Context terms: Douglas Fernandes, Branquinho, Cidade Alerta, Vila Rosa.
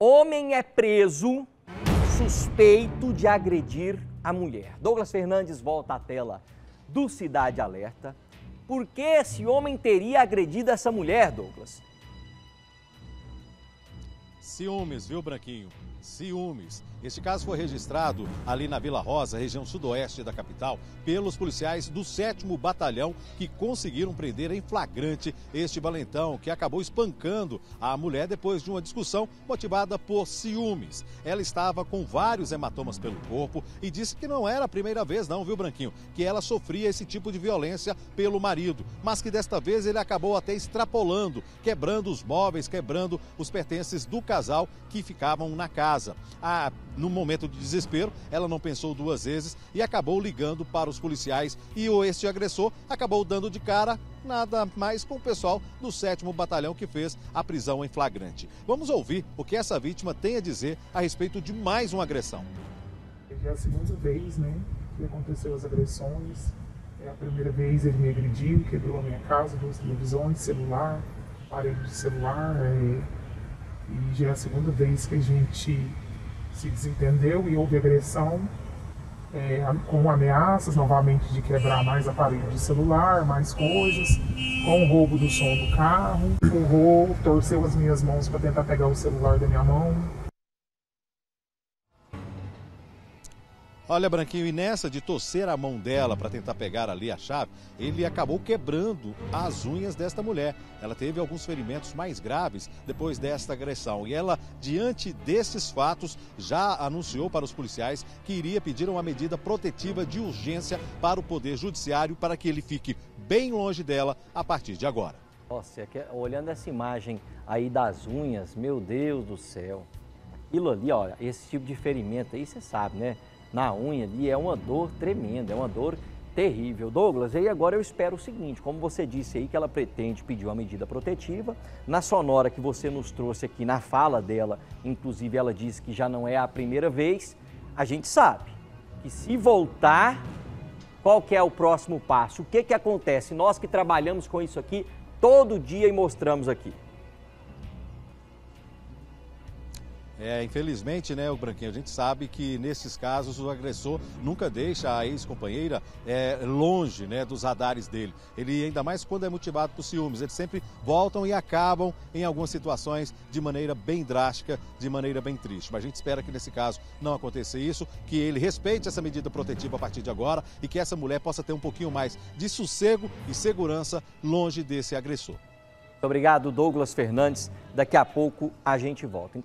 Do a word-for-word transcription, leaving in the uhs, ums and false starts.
Homem é preso suspeito de agredir a mulher. Douglas Fernandes volta à tela do Cidade Alerta. Por que esse homem teria agredido essa mulher, Douglas? Ciúmes, viu, Branquinho? Ciúmes. Este caso foi registrado ali na Vila Rosa, região sudoeste da capital, pelos policiais do sétimo Batalhão, que conseguiram prender em flagrante este valentão, que acabou espancando a mulher depois de uma discussão motivada por ciúmes. Ela estava com vários hematomas pelo corpo e disse que não era a primeira vez não, viu, Branquinho? Que ela sofria esse tipo de violência pelo marido, mas que desta vez ele acabou até extrapolando, quebrando os móveis, quebrando os pertences do casal. casal que ficavam na casa. Ah, no momento de desespero, ela não pensou duas vezes e acabou ligando para os policiais, e o este agressor acabou dando de cara nada mais com o pessoal do sétimo Batalhão, que fez a prisão em flagrante. Vamos ouvir o que essa vítima tem a dizer a respeito de mais uma agressão. Já é a segunda vez, né, que aconteceu as agressões. É a primeira vez ele me agrediu, quebrou a minha casa, duas televisões, celular, aparelho de celular, é... E já é a segunda vez que a gente se desentendeu e houve agressão, é, com ameaças novamente de quebrar mais aparelhos de celular, mais coisas, com o roubo do som do carro, empurrou, torceu as minhas mãos para tentar pegar o celular da minha mão. Olha, Branquinho, e nessa de torcer a mão dela para tentar pegar ali a chave, ele acabou quebrando as unhas desta mulher. Ela teve alguns ferimentos mais graves depois desta agressão. E ela, diante desses fatos, já anunciou para os policiais que iria pedir uma medida protetiva de urgência para o Poder Judiciário, para que ele fique bem longe dela a partir de agora. Nossa, olhando essa imagem aí das unhas, meu Deus do céu. Aquilo ali, olha, esse tipo de ferimento aí, você sabe, né? Na unha ali é uma dor tremenda, é uma dor terrível. Douglas, e agora eu espero o seguinte, como você disse aí que ela pretende pedir uma medida protetiva, na sonora que você nos trouxe aqui, na fala dela, inclusive ela disse que já não é a primeira vez, a gente sabe que se voltar, qual que é o próximo passo? O que que acontece? Nós que trabalhamos com isso aqui todo dia e mostramos aqui. É, infelizmente, né, o Branquinho, a gente sabe que nesses casos o agressor nunca deixa a ex-companheira é, longe, né, dos radares dele. Ele, ainda mais quando é motivado por ciúmes, eles sempre voltam e acabam em algumas situações de maneira bem drástica, de maneira bem triste. Mas a gente espera que nesse caso não aconteça isso, que ele respeite essa medida protetiva a partir de agora e que essa mulher possa ter um pouquinho mais de sossego e segurança longe desse agressor. Muito obrigado, Douglas Fernandes. Daqui a pouco a gente volta.